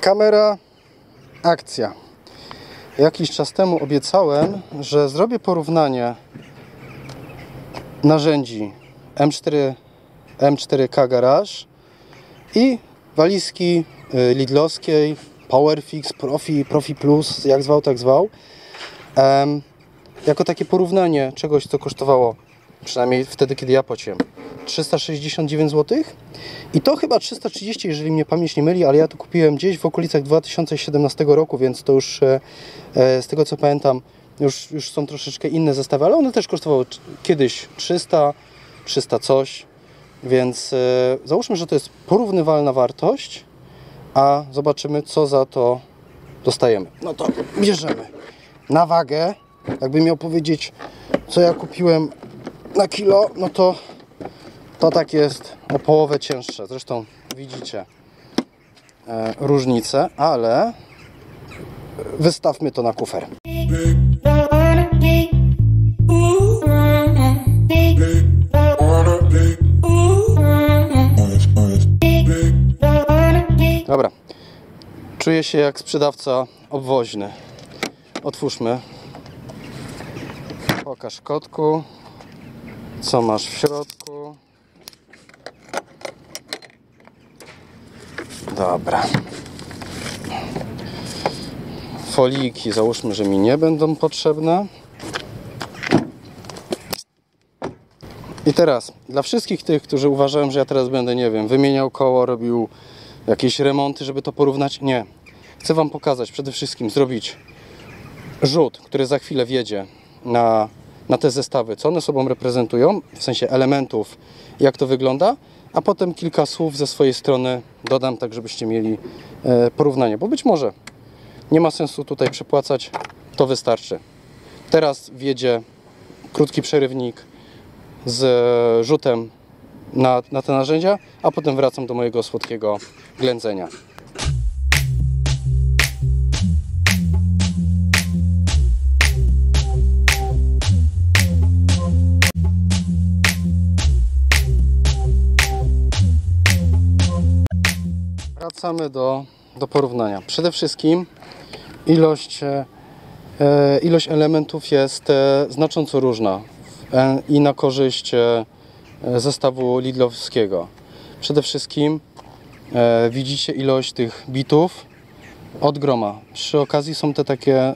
Kamera, akcja. Jakiś czas temu obiecałem, że zrobię porównanie narzędzi M4K Garage i walizki lidlowskiej, Powerfix, Profi Plus, jak zwał, tak zwał. Jako takie porównanie czegoś, co kosztowało, przynajmniej wtedy, kiedy ja płaciłem, 369 zł i to chyba 330, jeżeli mnie pamięć nie myli, ale ja to kupiłem gdzieś w okolicach 2017 roku, więc to już z tego co pamiętam już są troszeczkę inne zestawy, ale one też kosztowały kiedyś 300 coś, więc załóżmy, że to jest porównywalna wartość, a zobaczymy, co za to dostajemy. No to bierzemy na wagę. Jakbym miał powiedzieć, co ja kupiłem na kilo, no to tak jest o połowę cięższe. Zresztą widzicie różnicę, ale wystawmy to na kufer. Dobra, czuję się jak sprzedawca obwoźny. Otwórzmy. Pokaż, kotku, co masz w środku. Dobra. Folijki załóżmy, że mi nie będą potrzebne. I teraz, dla wszystkich tych, którzy uważają, że ja teraz będę, nie wiem, wymieniał koło, robił jakieś remonty, żeby to porównać. Nie. Chcę wam pokazać, przede wszystkim zrobić rzut, który za chwilę wjedzie na te zestawy, co one sobą reprezentują, w sensie elementów, jak to wygląda, a potem kilka słów ze swojej strony dodam, tak żebyście mieli porównanie, bo być może nie ma sensu tutaj przepłacać, to wystarczy. Teraz wjedzie krótki przerywnik z rzutem na te narzędzia, a potem wracam do mojego słodkiego ględzenia. Wracamy do porównania. Przede wszystkim ilość elementów jest znacząco różna i na korzyść zestawu lidlowskiego. Przede wszystkim widzicie ilość tych bitów od groma. Przy okazji są te takie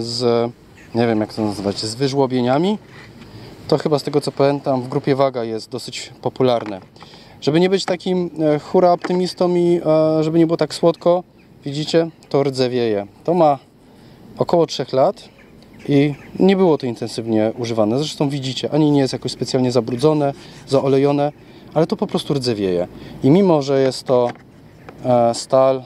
z, nie wiem jak to nazywać, z wyżłobieniami. To chyba z tego co pamiętam w grupie WAGA jest dosyć popularne. Żeby nie być takim hura optymistą i żeby nie było tak słodko, widzicie, to rdzewieje. To ma około 3 lat i nie było to intensywnie używane. Zresztą widzicie, ani nie jest jakoś specjalnie zabrudzone, zaolejone, ale to po prostu rdzewieje. I mimo że jest to stal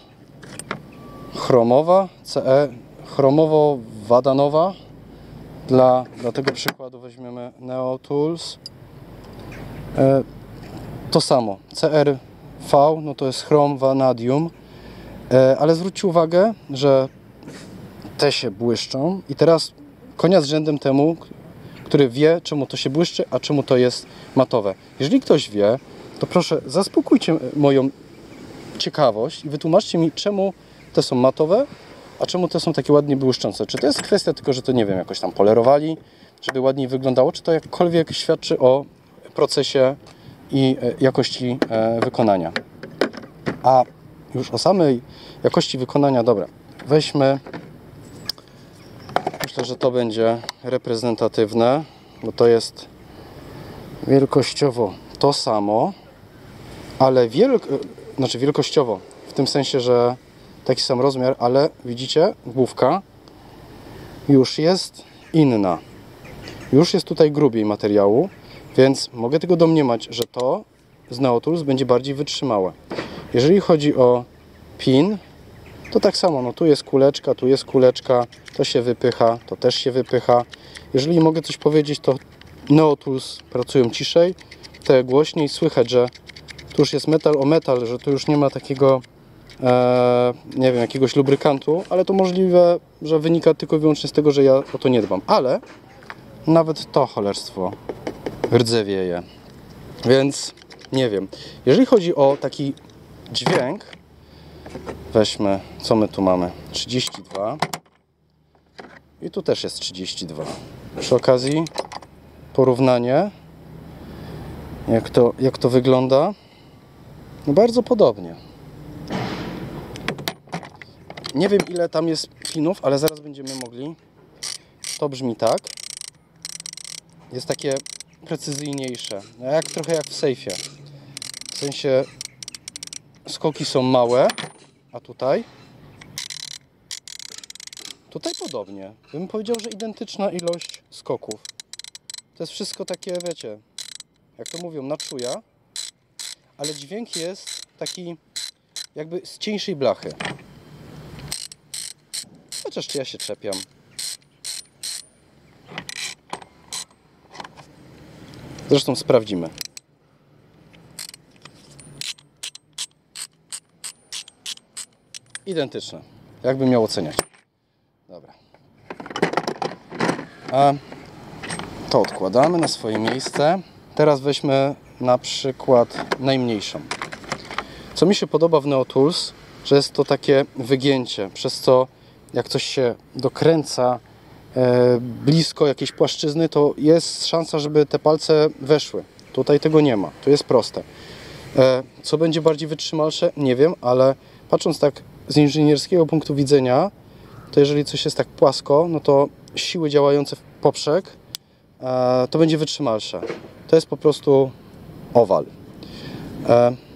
chromowa, CE, chromowo-wadanowa, dla tego przykładu weźmiemy Neo Tools, to samo, CRV, no to jest chrom vanadium, ale zwróćcie uwagę, że te się błyszczą i teraz konia z rzędem temu, który wie, czemu to się błyszczy, a czemu to jest matowe. Jeżeli ktoś wie, to proszę zaspokójcie moją ciekawość i wytłumaczcie mi, czemu te są matowe, a czemu te są takie ładnie błyszczące. Czy to jest kwestia tylko, że to, nie wiem, jakoś tam polerowali, żeby ładniej wyglądało, czy to jakkolwiek świadczy o procesie i jakości wykonania. A już o samej jakości wykonania, dobra, weźmy, myślę, że to będzie reprezentatywne, bo to jest wielkościowo to samo, ale znaczy wielkościowo, w tym sensie, że taki sam rozmiar, ale widzicie, główka już jest inna. Już jest tutaj grubiej materiału. Więc mogę tego domniemać, że to z Neo Tools będzie bardziej wytrzymałe. Jeżeli chodzi o pin, to tak samo, no tu jest kuleczka, to się wypycha, to też się wypycha. Jeżeli mogę coś powiedzieć, to Neo Tools pracują ciszej, te głośniej, słychać, że tu już jest metal o metal, że tu już nie ma takiego, nie wiem, jakiegoś lubrykantu, ale to możliwe, że wynika tylko i wyłącznie z tego, że ja o to nie dbam. Ale nawet to cholerstwo rdzewieje, więc nie wiem. Jeżeli chodzi o taki dźwięk, weźmy, co my tu mamy, 32 i tu też jest 32. Przy okazji porównanie, jak to wygląda, no bardzo podobnie. Nie wiem, ile tam jest pinów, ale zaraz będziemy mogli. To brzmi tak. Jest takie precyzyjniejsze, trochę jak w sejfie. W sensie skoki są małe, a tutaj podobnie. Bym powiedział, że identyczna ilość skoków. To jest wszystko takie, wiecie, jak to mówią, na czuja, ale dźwięk jest taki jakby z cieńszej blachy. Chociaż czy ja się czepiam. Zresztą sprawdzimy. Identyczne. Jakbym miał oceniać. Dobra. A to odkładamy na swoje miejsce. Teraz weźmy na przykład najmniejszą. Co mi się podoba w Neo Tools, że jest to takie wygięcie, przez co jak coś się dokręca blisko jakiejś płaszczyzny, to jest szansa, żeby te palce weszły. Tutaj tego nie ma, to jest proste. Co będzie bardziej wytrzymalsze? Nie wiem, ale patrząc tak z inżynierskiego punktu widzenia, to jeżeli coś jest tak płasko, no to siły działające w poprzek to będzie wytrzymalsze. To jest po prostu owal.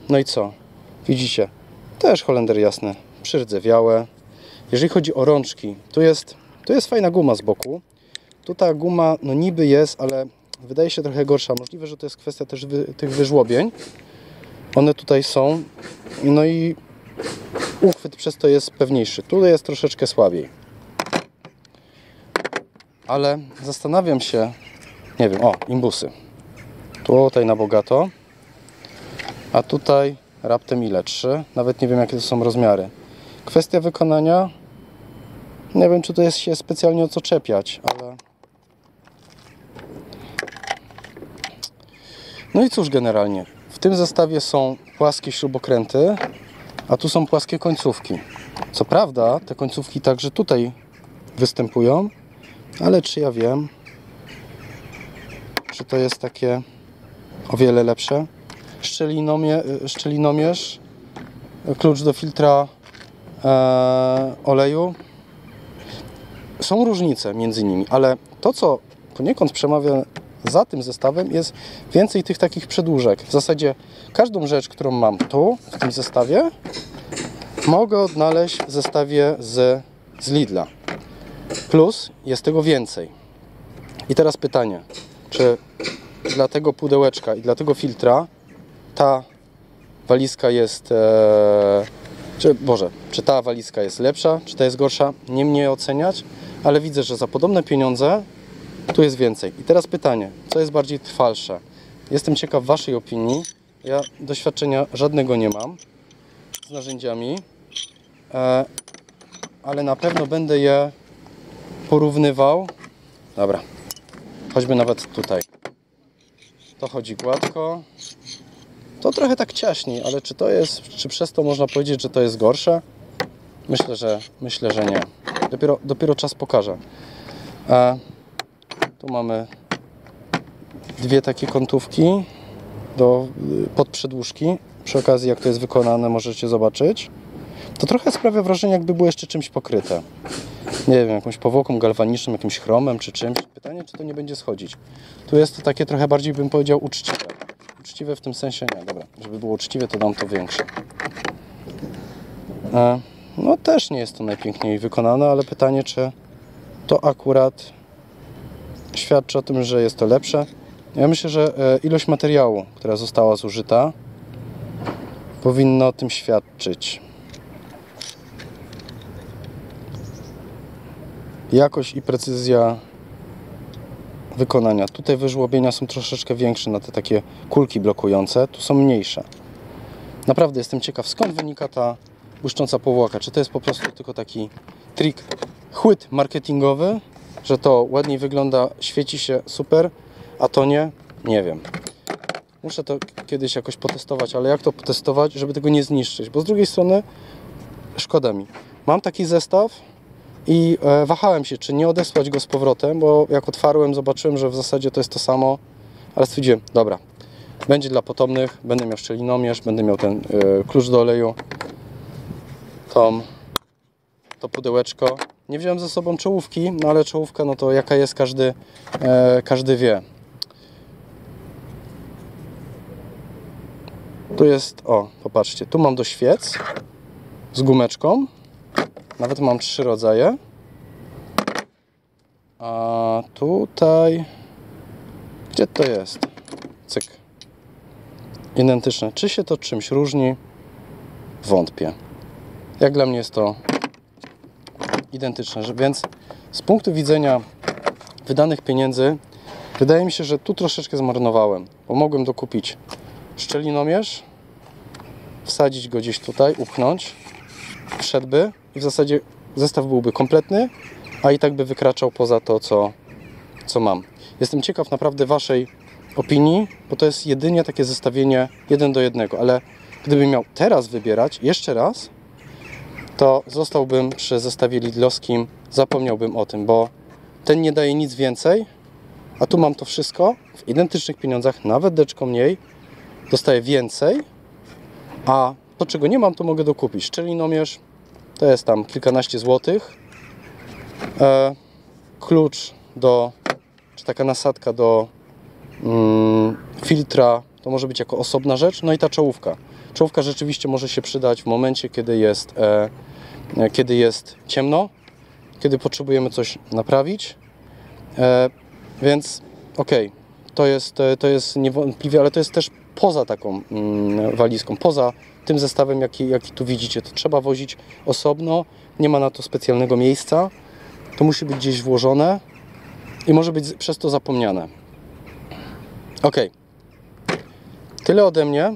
No i co? Widzicie? Też Holender jasny, przyrdzewiałe. Jeżeli chodzi o rączki, tu jest fajna guma z boku. Tu ta guma, no niby jest, ale wydaje się trochę gorsza. Możliwe, że to jest kwestia też tych wyżłobień. One tutaj są. No i uchwyt przez to jest pewniejszy. Tu jest troszeczkę słabiej. Ale zastanawiam się, nie wiem, o, imbusy. Tutaj na bogato. A tutaj raptem ile? 3? Nawet nie wiem, jakie to są rozmiary. Kwestia wykonania, nie wiem, czy to jest się specjalnie o co czepiać, ale... No i cóż, generalnie, w tym zestawie są płaskie śrubokręty, a tu są płaskie końcówki. Co prawda, te końcówki także tutaj występują, ale czy ja wiem, czy to jest takie o wiele lepsze? Szczelinomierz, klucz do filtra oleju. Są różnice między nimi, ale to, co poniekąd przemawia za tym zestawem, jest więcej tych takich przedłużek. W zasadzie każdą rzecz, którą mam tu, w tym zestawie, mogę odnaleźć w zestawie z Lidla. Plus jest tego więcej. I teraz pytanie, czy dla tego pudełeczka i dla tego filtra ta walizka jest... Czy ta walizka jest lepsza, czy ta jest gorsza? Nie mnie oceniać, ale widzę, że za podobne pieniądze tu jest więcej. I teraz pytanie, co jest bardziej trwalsze? Jestem ciekaw waszej opinii. Ja doświadczenia żadnego nie mam z narzędziami, ale na pewno będę je porównywał. Dobra, choćby nawet tutaj. To chodzi gładko. To trochę tak ciaśniej, ale czy to jest, czy przez to można powiedzieć, że to jest gorsze? Myślę, że nie. Dopiero czas pokaże. Tu mamy dwie takie kątówki pod przedłużki. Przy okazji, jak to jest wykonane, możecie zobaczyć. To trochę sprawia wrażenie, jakby było jeszcze czymś pokryte. Nie wiem, jakąś powłoką galwaniczną, jakimś chromem czy czymś. Pytanie, czy to nie będzie schodzić. Tu jest to takie trochę bardziej, bym powiedział, uczciwe. Uczciwe w tym sensie nie, dobra, żeby było uczciwe, to dam to większe. No też nie jest to najpiękniej wykonane, ale pytanie, czy to akurat świadczy o tym, że jest to lepsze. Ja myślę, że ilość materiału, która została zużyta, powinna o tym świadczyć. Jakość i precyzja wykonania. Tutaj wyżłobienia są troszeczkę większe na te takie kulki blokujące, tu są mniejsze. Naprawdę jestem ciekaw, skąd wynika ta błyszcząca powłoka. Czy to jest po prostu tylko taki trik, chwyt marketingowy, że to ładniej wygląda, świeci się super, a to nie? Nie wiem. Muszę to kiedyś jakoś potestować, ale jak to potestować, żeby tego nie zniszczyć? Bo z drugiej strony szkoda mi. Mam taki zestaw i wahałem się, czy nie odesłać go z powrotem, bo jak otwarłem, zobaczyłem, że w zasadzie to jest to samo, ale stwierdziłem, dobra, będzie dla potomnych, będę miał szczelinomierz, będę miał ten klucz do oleju, to pudełeczko. Nie wziąłem ze sobą czołówki, no ale czołówka, no to jaka jest, każdy wie. Tu jest, o, popatrzcie, tu mam do świec z gumeczką. Nawet mam 3 rodzaje. A tutaj... Gdzie to jest? Cyk. Identyczne. Czy się to czymś różni? Wątpię. Jak dla mnie jest to identyczne. Więc z punktu widzenia wydanych pieniędzy wydaje mi się, że tu troszeczkę zmarnowałem. Bo mogłem dokupić szczelinomierz, wsadzić go gdzieś tutaj, upchnąć, wszedłby i w zasadzie zestaw byłby kompletny, a i tak by wykraczał poza to, co mam. Jestem ciekaw naprawdę Waszej opinii, bo to jest jedynie takie zestawienie 1 do 1, ale gdybym miał teraz wybierać jeszcze raz, to zostałbym przy zestawie lidlowskim, zapomniałbym o tym, bo ten nie daje nic więcej, a tu mam to wszystko w identycznych pieniądzach, nawet deczko mniej, dostaję więcej, a to, czego nie mam, to mogę dokupić. Szczelinomierz to jest tam kilkanaście złotych, klucz do, czy taka nasadka do filtra, to może być jako osobna rzecz, no i ta czołówka. Czołówka rzeczywiście może się przydać w momencie, kiedy jest ciemno, kiedy potrzebujemy coś naprawić, więc okej, to jest niewątpliwie, ale to jest też poza taką walizką, poza tym zestawem, jaki tu widzicie. To trzeba wozić osobno, nie ma na to specjalnego miejsca, to musi być gdzieś włożone i może być przez to zapomniane. Ok, tyle ode mnie.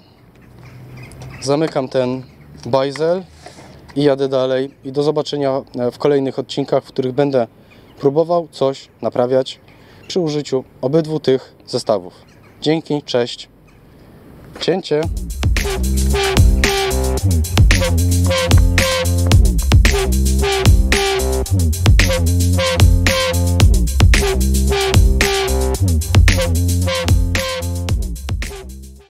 Zamykam ten bajzel i jadę dalej, i do zobaczenia w kolejnych odcinkach, w których będę próbował coś naprawiać przy użyciu obydwu tych zestawów. Dzięki, cześć. Cięcie.